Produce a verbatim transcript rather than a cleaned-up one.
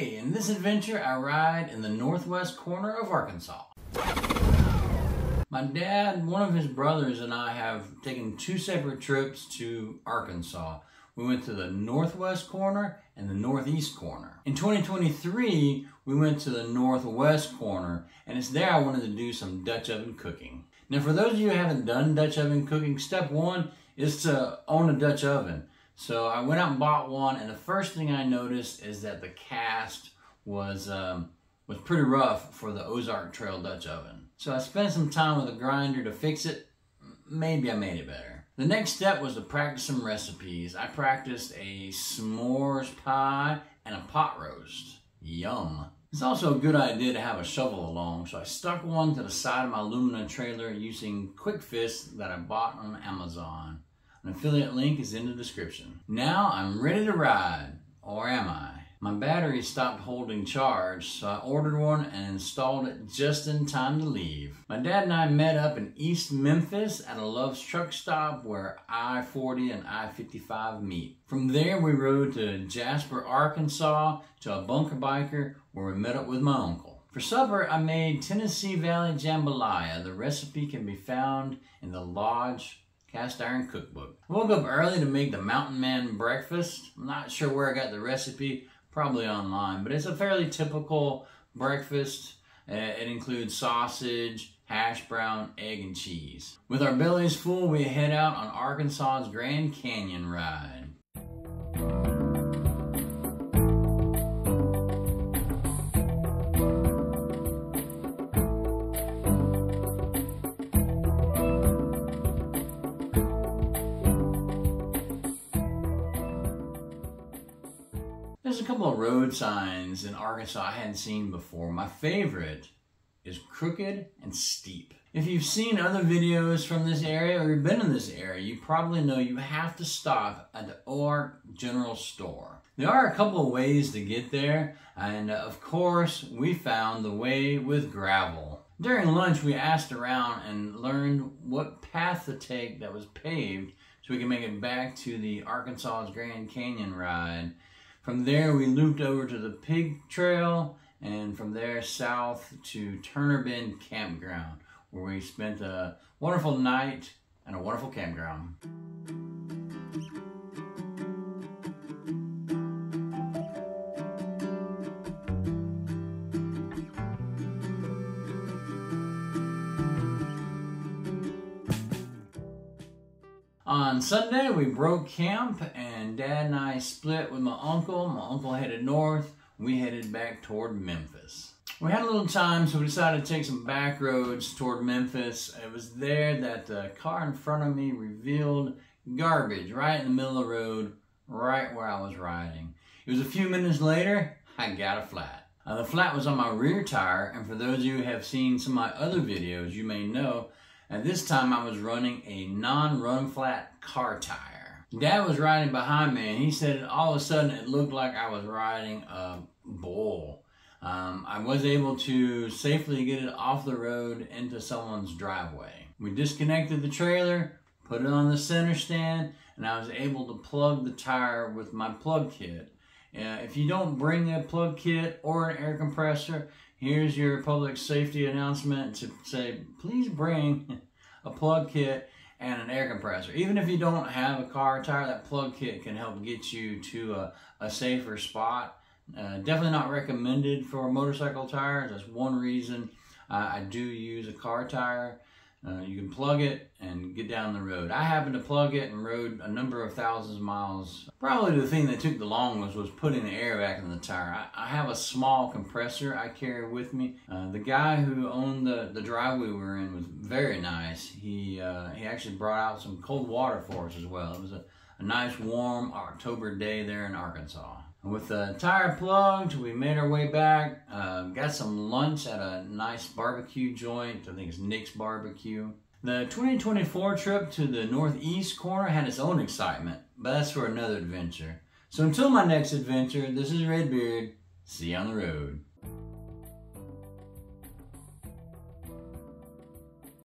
Hey, in this adventure I ride in the northwest corner of Arkansas. My dad, one of his brothers, and I have taken two separate trips to Arkansas. We went to the northwest corner and the northeast corner. In twenty twenty-three, we went to the northwest corner, and it's there I wanted to do some Dutch oven cooking. Now, for those of you who haven't done Dutch oven cooking, step one is to own a Dutch oven. So I went out and bought one, and the first thing I noticed is that the cast was um, was pretty rough for the Ozark Trail Dutch oven. So I spent some time with a grinder to fix it. Maybe I made it better. The next step was to practice some recipes. I practiced a s'mores pie and a pot roast. Yum. It's also a good idea to have a shovel along, so I stuck one to the side of my Lumina trailer using Quick Fist that I bought on Amazon. An affiliate link is in the description. Now I'm ready to ride, or am I? My battery stopped holding charge, so I ordered one and installed it just in time to leave. My dad and I met up in East Memphis at a Love's truck stop where I forty and I fifty-five meet. From there we rode to Jasper, Arkansas to a bunker biker where we met up with my uncle. For supper, I made Tennessee Valley Jambalaya. The recipe can be found in the Lodge cast iron cookbook. I woke up early to make the mountain man breakfast. I'm not sure where I got the recipe, probably online, but it's a fairly typical breakfast. Uh, it includes sausage, hash brown, egg, and cheese. With our bellies full, we head out on Arkansas's Grand Canyon Ride. There's a couple of road signs in Arkansas I hadn't seen before. My favorite is Crooked and Steep. If you've seen other videos from this area or you've been in this area, you probably know you have to stop at the Oark General Store. There are a couple of ways to get there, and of course, we found the way with gravel. During lunch, we asked around and learned what path to take that was paved so we could make it back to the Arkansas's Grand Canyon Ride. From there, we looped over to the Pig Trail, and from there south to Turner Bend Campground, where we spent a wonderful night and a wonderful campground. On Sunday, we broke camp, and Dad and I split with my uncle. My uncle headed north. We headed back toward Memphis. We had a little time, so we decided to take some back roads toward Memphis. It was there that the car in front of me revealed garbage right in the middle of the road, right where I was riding. It was a few minutes later, I got a flat. Uh, the flat was on my rear tire, and for those of you who have seen some of my other videos, you may know at this time I was running a non-run flat car tire. Dad was riding behind me, and he said all of a sudden it looked like I was riding a bull. Um, I was able to safely get it off the road into someone's driveway. We disconnected the trailer, put it on the center stand, and I was able to plug the tire with my plug kit. Uh, if you don't bring a plug kit or an air compressor, here's your public safety announcement to say, please bring a plug kit and an air compressor. Even if you don't have a car tire, that plug kit can help get you to a, a safer spot. Uh, definitely not recommended for motorcycle tires. That's one reason uh, I do use a car tire. Uh, you can plug it and get down the road. I happened to plug it and rode a number of thousands of miles. Probably the thing that took the longest was putting the air back in the tire. I, I have a small compressor I carry with me. Uh, the guy who owned the, the driveway we were in was very nice. He, uh, he actually brought out some cold water for us as well. It was a, a nice warm October day there in Arkansas. With the tire plugged, we made our way back, uh, got some lunch at a nice barbecue joint. I think it's Nick's Barbecue. The twenty twenty-four trip to the northeast corner had its own excitement, but that's for another adventure. So until my next adventure, this is Redbeard. See you on the road.